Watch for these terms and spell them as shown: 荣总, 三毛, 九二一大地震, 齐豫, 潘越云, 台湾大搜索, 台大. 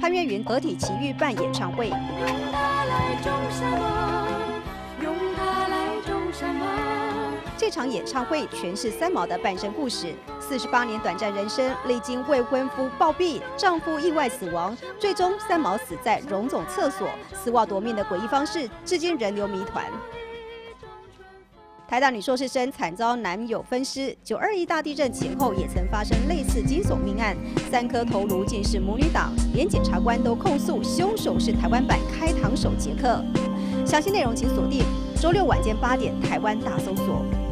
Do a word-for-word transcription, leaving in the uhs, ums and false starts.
潘越云合体齐豫办演唱会。 这场演唱会全是三毛的半生故事。四十八年短暂人生，历经未婚夫暴毙、丈夫意外死亡，最终三毛死在荣总厕所，丝袜夺命的诡异方式，至今人流谜团。台大女硕士生惨遭男友分尸，九二一大地震前后也曾发生类似惊悚命案，三颗头颅竟是母女档，连检察官都控诉凶手是台湾版开膛手杰克。详细内容请锁定周六晚间八点，台湾大搜索。